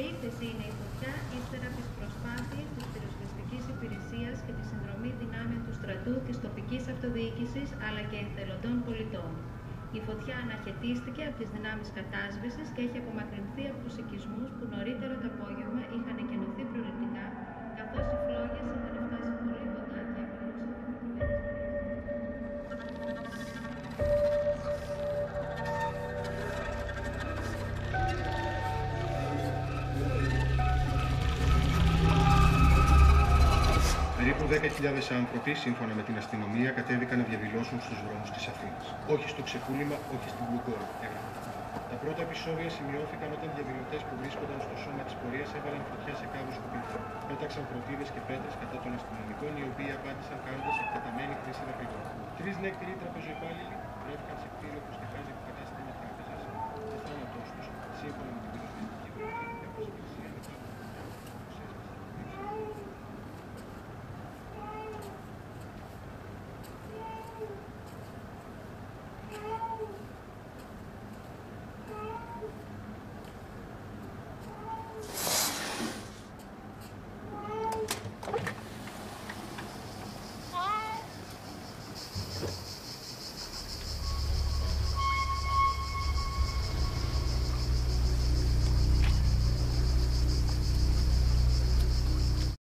διεκτηθεί είναι η φωτιά ύστερα από τις προσπάθειες της πυροσβεστικής υπηρεσίας και τη συνδρομή δυνάμεων του στρατού, της τοπικής αυτοδιοίκησης αλλά και εθελοντών πολιτών. Η φωτιά αναχαιτίστηκε από τις δυνάμεις κατάσβεσης και έχει απομακρυνθεί από τους οικισμούς που νωρίτερα το απόγευμα είχαν εκενωθεί προληπτικά, καθώς οι φλόγες είχαν φτάσει πολύ κοντά και απειλούσαν την κυβέρνηση. Περίπου 10.000 άνθρωποι, σύμφωνα με την αστυνομία, κατέβηκαν να διαδηλώσουν στους δρόμους της Αθήνας. Όχι στο ξεκούλημα, όχι στην Μπλουγκόρα, έγραφε. Τα πρώτα επεισόδια σημειώθηκαν όταν διαδηλωτές που βρίσκονταν στο σώμα της πορείας έβαλαν φωτιά σε κάβους σκουπιδιών. Πέταξαν προτίδες και πέτρες κατά των αστυνομικών, οι οποίοι απάντησαν κάνοντας εκτεταμένη χρήση δακρυγόντων. Τρεις νεκροί τραπεζοϊπάλληλοι βρέθηκαν